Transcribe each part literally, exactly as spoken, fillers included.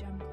jungle.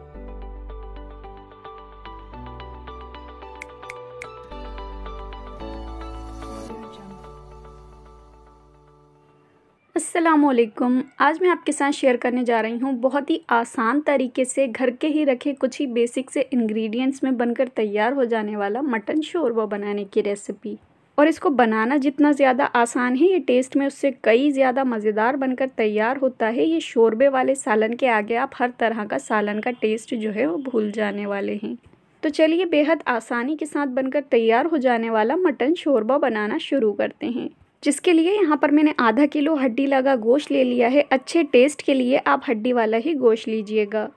अस्सलामुअलैकुम। आज मैं आपके साथ शेयर करने जा रही हूँ बहुत ही आसान तरीके से घर के ही रखे कुछ ही बेसिक से इंग्रेडिएंट्स में बनकर तैयार हो जाने वाला मटन शोरबा बनाने की रेसिपी। और इसको बनाना जितना ज़्यादा आसान है, ये टेस्ट में उससे कई ज़्यादा मज़ेदार बनकर तैयार होता है। ये शोरबे वाले सालन के आगे आप हर तरह का सालन का टेस्ट जो है वो भूल जाने वाले हैं। तो चलिए बेहद आसानी के साथ बनकर तैयार हो जाने वाला मटन शोरबा बनाना शुरू करते हैं, जिसके लिए यहाँ पर मैंने आधा किलो हड्डी लगा गोश्त ले लिया है। अच्छे टेस्ट के लिए आप हड्डी वाला ही गोश्त लीजिएगा।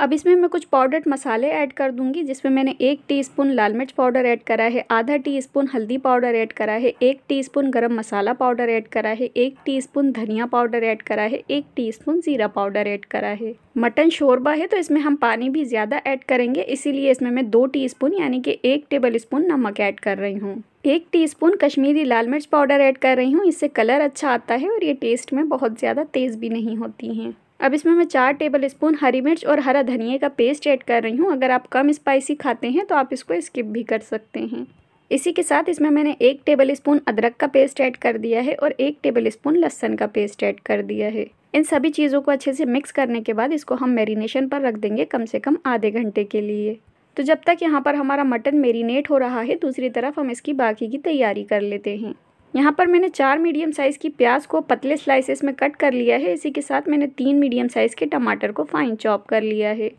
अब इसमें मैं कुछ पाउडर्ड मसाले ऐड कर दूंगी, जिसमें मैंने एक टीस्पून लाल मिर्च पाउडर ऐड करा है, आधा टीस्पून हल्दी पाउडर ऐड करा है, एक टीस्पून गरम मसाला पाउडर ऐड करा है, एक टीस्पून धनिया पाउडर ऐड करा है, एक टीस्पून जीरा पाउडर ऐड करा है। मटन शोरबा है तो इसमें हम पानी भी ज़्यादा ऐड करेंगे, इसीलिए इसमें मैं दो टीस्पून यानी कि एक टेबल स्पून नमक ऐड कर रही हूँ। एक टीस्पून कश्मीरी लाल मिर्च पाउडर ऐड कर रही हूँ, इससे कलर अच्छा आता है और ये टेस्ट में बहुत ज़्यादा तेज़ भी नहीं होती हैं। अब इसमें मैं चार टेबल स्पून हरी मिर्च और हरा धनिया का पेस्ट ऐड कर रही हूँ। अगर आप कम स्पाइसी खाते हैं तो आप इसको स्किप भी कर सकते हैं। इसी के साथ इसमें मैंने एक टेबल स्पून अदरक का पेस्ट ऐड कर दिया है और एक टेबल स्पून लहसुन का पेस्ट ऐड कर दिया है। इन सभी चीज़ों को अच्छे से मिक्स करने के बाद इसको हम मैरिनेशन पर रख देंगे कम से कम आधे घंटे के लिए। तो जब तक यहाँ पर हमारा मटन मैरिनेट हो रहा है, दूसरी तरफ हम इसकी बाकी की तैयारी कर लेते हैं। यहाँ पर मैंने चार मीडियम साइज़ की प्याज को पतले स्लाइसेस में कट कर लिया है। इसी के साथ मैंने तीन मीडियम साइज़ के टमाटर को फाइन चॉप कर लिया है।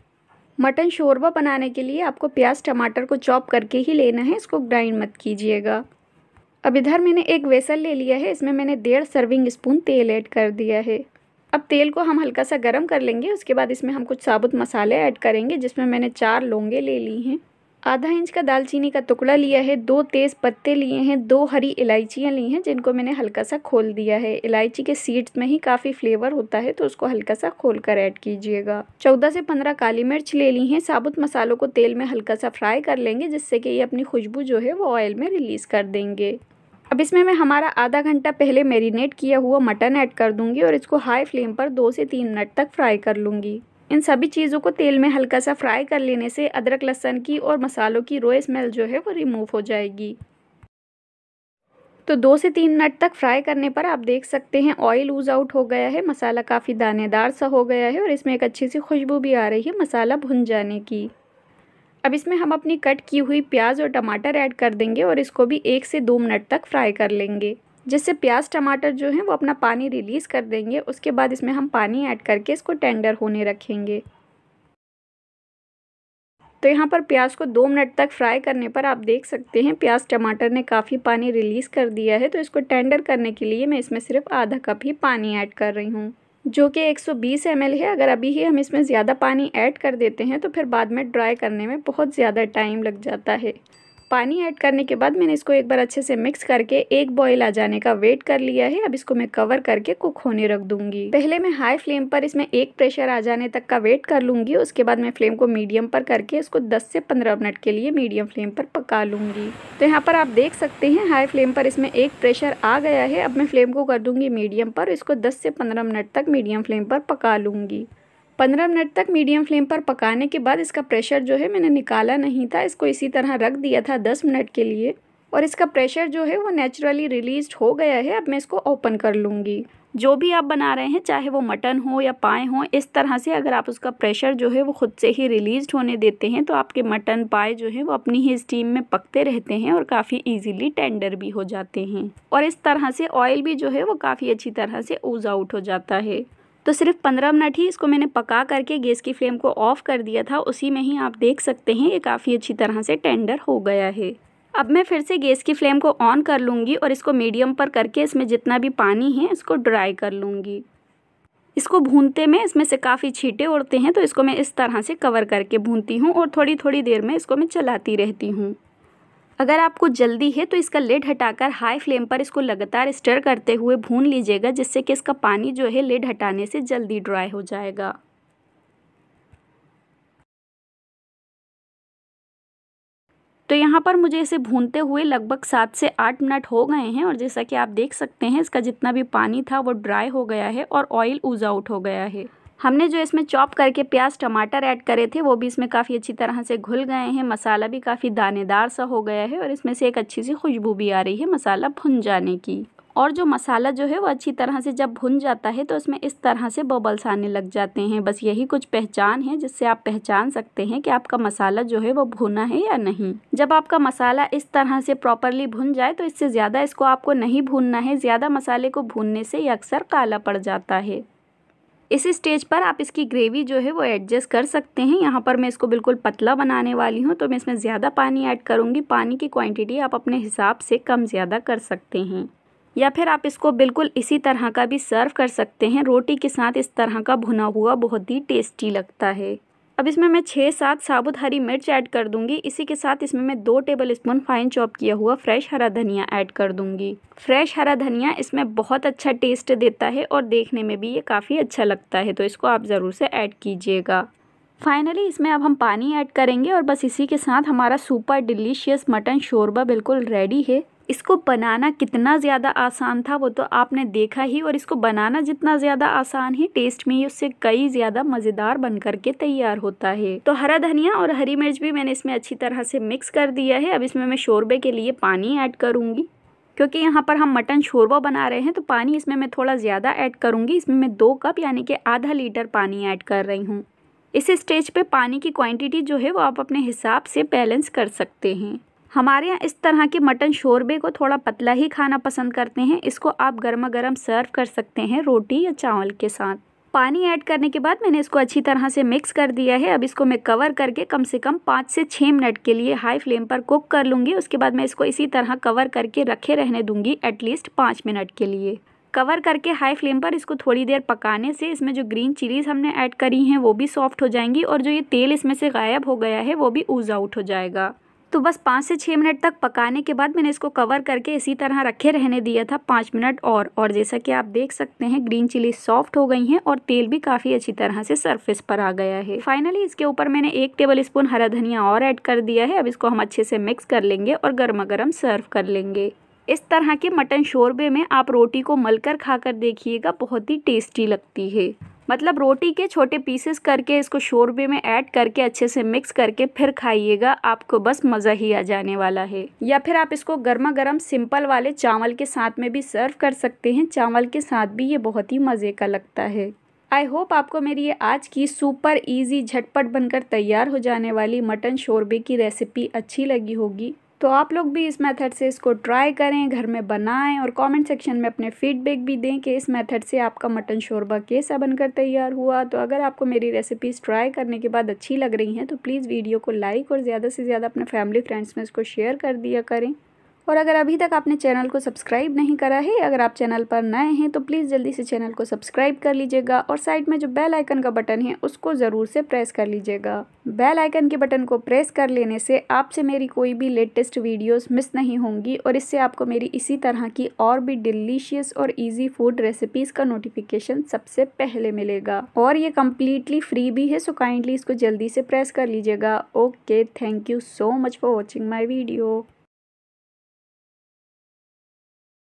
मटन शोरबा बनाने के लिए आपको प्याज टमाटर को चॉप करके ही लेना है, इसको ग्राइंड मत कीजिएगा। अब इधर मैंने एक वेसल ले लिया है, इसमें मैंने डेढ़ सर्विंग स्पून तेल ऐड कर दिया है। अब तेल को हम हल्का सा गर्म कर लेंगे। उसके बाद इसमें हम कुछ साबुत मसाले ऐड करेंगे, जिसमें मैंने चार लौंगे ले ली हैं, आधा इंच का दालचीनी का टुकड़ा लिया है, दो तेज़ पत्ते लिए हैं, दो हरी इलायचियाँ ली हैं जिनको मैंने हल्का सा खोल दिया है। इलायची के सीड्स में ही काफ़ी फ्लेवर होता है तो उसको हल्का सा खोल कर ऐड कीजिएगा। चौदह से पंद्रह काली मिर्च ले ली हैं। साबुत मसालों को तेल में हल्का सा फ्राई कर लेंगे, जिससे कि ये अपनी खुशबू जो है वो ऑयल में रिलीज़ कर देंगे। अब इसमें मैं हमारा आधा घंटा पहले मैरिनेट किया हुआ मटन ऐड कर दूँगी और इसको हाई फ्लेम पर दो से तीन मिनट तक फ्राई कर लूँगी। इन सभी चीज़ों को तेल में हल्का सा फ्राई कर लेने से अदरक लहसुन की और मसालों की रॉ स्मेल जो है वो रिमूव हो जाएगी। तो दो से तीन मिनट तक फ्राई करने पर आप देख सकते हैं ऑयल लूज आउट हो गया है, मसाला काफ़ी दानेदार सा हो गया है और इसमें एक अच्छी सी खुशबू भी आ रही है मसाला भुन जाने की। अब इसमें हम अपनी कट की हुई प्याज और टमाटर ऐड कर देंगे और इसको भी एक से दो मिनट तक फ्राई कर लेंगे, जिससे प्याज टमाटर जो है वो अपना पानी रिलीज़ कर देंगे। उसके बाद इसमें हम पानी ऐड करके इसको टेंडर होने रखेंगे। तो यहाँ पर प्याज को दो मिनट तक फ्राई करने पर आप देख सकते हैं प्याज टमाटर ने काफ़ी पानी रिलीज़ कर दिया है। तो इसको टेंडर करने के लिए मैं इसमें सिर्फ आधा कप ही पानी ऐड कर रही हूँ, जो कि एक सौ बीस एम एल है। अगर अभी ही हम इसमें ज़्यादा पानी ऐड कर देते हैं तो फिर बाद में ड्राई करने में बहुत ज़्यादा टाइम लग जाता है। पानी ऐड करने के बाद मैंने इसको एक बार अच्छे से मिक्स करके एक बॉयल आ जाने का वेट कर लिया है। अब इसको मैं कवर करके कुक होने रख दूंगी। पहले मैं हाई फ्लेम पर इसमें एक प्रेशर आ जाने तक का वेट कर लूँगी। उसके बाद मैं फ्लेम को मीडियम पर करके इसको दस से पंद्रह मिनट के लिए मीडियम फ्लेम पर पका लूँगी। तो यहाँ पर आप देख सकते हैं हाई फ्लेम पर इसमें एक प्रेशर आ गया है। अब मैं फ्लेम को कर दूँगी मीडियम पर, इसको दस से पंद्रह मिनट तक मीडियम फ्लेम पर पका लूँगी। पंद्रह मिनट तक मीडियम फ्लेम पर पकाने के बाद इसका प्रेशर जो है मैंने निकाला नहीं था, इसको इसी तरह रख दिया था दस मिनट के लिए और इसका प्रेशर जो है वो नेचुरली रिलीज हो गया है। अब मैं इसको ओपन कर लूँगी। जो भी आप बना रहे हैं, चाहे वो मटन हो या पाए हो, इस तरह से अगर आप उसका प्रेशर जो है वो ख़ुद से ही रिलीज होने देते हैं तो आपके मटन पाए जो है वो अपनी ही स्टीम में पकते रहते हैं और काफ़ी इजीली टेंडर भी हो जाते हैं और इस तरह से ऑयल भी जो है वो काफ़ी अच्छी तरह से ओज आउट हो जाता है। तो सिर्फ पंद्रह मिनट ही इसको मैंने पका करके गैस की फ्लेम को ऑफ कर दिया था। उसी में ही आप देख सकते हैं ये काफ़ी अच्छी तरह से टेंडर हो गया है। अब मैं फिर से गैस की फ्लेम को ऑन कर लूँगी और इसको मीडियम पर करके इसमें जितना भी पानी है इसको ड्राई कर लूँगी। इसको भूनते में इसमें से काफ़ी छींटे उड़ते हैं तो इसको मैं इस तरह से कवर करके भूनती हूँ और थोड़ी थोड़ी देर में इसको मैं चलाती रहती हूँ। अगर आपको जल्दी है तो इसका लिड हटाकर हाई फ्लेम पर इसको लगातार स्टर करते हुए भून लीजिएगा, जिससे कि इसका पानी जो है लिड हटाने से जल्दी ड्राई हो जाएगा। तो यहाँ पर मुझे इसे भूनते हुए लगभग सात से आठ मिनट हो गए हैं और जैसा कि आप देख सकते हैं इसका जितना भी पानी था वो ड्राई हो गया है और ऑयल ऊज आउट हो गया है। हमने जो इसमें चॉप करके प्याज टमाटर ऐड करे थे वो भी इसमें काफ़ी अच्छी तरह से घुल गए हैं। मसाला भी काफ़ी दानेदार सा हो गया है और इसमें से एक अच्छी सी खुशबू भी आ रही है मसाला भुन जाने की। और जो मसाला जो है वो अच्छी तरह से जब भुन जाता है तो इसमें इस तरह से बबल्स आने लग जाते हैं। बस यही कुछ पहचान है जिससे आप पहचान सकते हैं कि आपका मसाला जो है वो भुना है या नहीं। जब आपका मसाला इस तरह से प्रॉपरली भुन जाए तो इससे ज़्यादा इसको आपको नहीं भूनना है। ज़्यादा मसाले को भूनने से ये अक्सर काला पड़ जाता है। इस स्टेज पर आप इसकी ग्रेवी जो है वो एडजस्ट कर सकते हैं। यहाँ पर मैं इसको बिल्कुल पतला बनाने वाली हूँ तो मैं इसमें ज़्यादा पानी ऐड करूँगी। पानी की क्वांटिटी आप अपने हिसाब से कम ज़्यादा कर सकते हैं, या फिर आप इसको बिल्कुल इसी तरह का भी सर्व कर सकते हैं। रोटी के साथ इस तरह का भुना हुआ बहुत ही टेस्टी लगता है। अब इसमें मैं छः सात साबुत हरी मिर्च ऐड कर दूंगी। इसी के साथ इसमें मैं दो टेबलस्पून फाइन चॉप किया हुआ फ्रेश हरा धनिया ऐड कर दूंगी। फ्रेश हरा धनिया इसमें बहुत अच्छा टेस्ट देता है और देखने में भी ये काफ़ी अच्छा लगता है, तो इसको आप ज़रूर से ऐड कीजिएगा। फाइनली इसमें अब हम पानी ऐड करेंगे और बस इसी के साथ हमारा सुपर डिलीशियस मटन शोरबा बिल्कुल रेडी है। इसको बनाना कितना ज़्यादा आसान था वो तो आपने देखा ही, और इसको बनाना जितना ज़्यादा आसान है टेस्ट में ये उससे कई ज़्यादा मज़ेदार बनकर के तैयार होता है। तो हरा धनिया और हरी मिर्च भी मैंने इसमें अच्छी तरह से मिक्स कर दिया है। अब इसमें मैं शोरबे के लिए पानी ऐड करूँगी, क्योंकि यहाँ पर हम मटन शोरबा बना रहे हैं तो पानी इसमें मैं थोड़ा ज़्यादा ऐड करूँगी। इसमें मैं दो कप यानी कि आधा लीटर पानी ऐड कर रही हूँ। इस स्टेज पर पानी की क्वांटिटी जो है वो आप अपने हिसाब से बैलेंस कर सकते हैं। हमारे यहाँ इस तरह के मटन शोरबे को थोड़ा पतला ही खाना पसंद करते हैं। इसको आप गर्मा गर्म सर्व कर सकते हैं रोटी या चावल के साथ। पानी ऐड करने के बाद मैंने इसको अच्छी तरह से मिक्स कर दिया है। अब इसको मैं कवर करके कम से कम पाँच से छः मिनट के लिए हाई फ्लेम पर कुक कर लूँगी। उसके बाद मैं इसको इसी तरह कवर करके रखे रहने दूँगी एटलीस्ट पाँच मिनट के लिए। कवर करके हाई फ्लेम पर इसको थोड़ी देर पकाने से इसमें जो ग्रीन चिलीज़ हमने ऐड करी हैं वो भी सॉफ्ट हो जाएंगी और जो ये तेल इसमें से गायब हो गया है वो भी ऊज आउट हो जाएगा। तो बस पाँच से छः मिनट तक पकाने के बाद मैंने इसको कवर करके इसी तरह रखे रहने दिया था पाँच मिनट और और जैसा कि आप देख सकते हैं ग्रीन चिली सॉफ्ट हो गई हैं और तेल भी काफ़ी अच्छी तरह से सरफेस पर आ गया है। फाइनली इसके ऊपर मैंने एक टेबलस्पून हरा धनिया और ऐड कर दिया है। अब इसको हम अच्छे से मिक्स कर लेंगे और गर्मा गर्म सर्व कर लेंगे। इस तरह के मटन शोरबे में आप रोटी को मलकर खाकर देखिएगा, बहुत ही टेस्टी लगती है। मतलब रोटी के छोटे पीसेस करके इसको शोरबे में ऐड करके अच्छे से मिक्स करके फिर खाइएगा, आपको बस मज़ा ही आ जाने वाला है। या फिर आप इसको गर्मा गर्म सिंपल वाले चावल के साथ में भी सर्व कर सकते हैं। चावल के साथ भी ये बहुत ही मज़े का लगता है। आई होप आपको मेरी ये आज की सुपर ईजी झटपट बनकर तैयार हो जाने वाली मटन शोरबे की रेसिपी अच्छी लगी होगी, तो आप लोग भी इस मेथड से इसको ट्राई करें, घर में बनाएं और कमेंट सेक्शन में अपने फीडबैक भी दें कि इस मेथड से आपका मटन शोरबा कैसा बनकर तैयार हुआ। तो अगर आपको मेरी रेसिपीज़ ट्राई करने के बाद अच्छी लग रही हैं तो प्लीज़ वीडियो को लाइक और ज़्यादा से ज़्यादा अपने फैमिली फ्रेंड्स में इसको शेयर कर दिया करें। और अगर अभी तक आपने चैनल को सब्सक्राइब नहीं करा है, अगर आप चैनल पर नए हैं तो प्लीज़ जल्दी से चैनल को सब्सक्राइब कर लीजिएगा और साइड में जो बेल आइकन का बटन है उसको ज़रूर से प्रेस कर लीजिएगा। बेल आइकन के बटन को प्रेस कर लेने से आपसे मेरी कोई भी लेटेस्ट वीडियोस मिस नहीं होंगी और इससे आपको मेरी इसी तरह की और भी डिलीशियस और ईजी फूड रेसिपीज़ का नोटिफिकेशन सबसे पहले मिलेगा। और ये कम्प्लीटली फ्री भी है, सो काइंडली इसको जल्दी से प्रेस कर लीजिएगा। Okay, thank you so much for watching my video.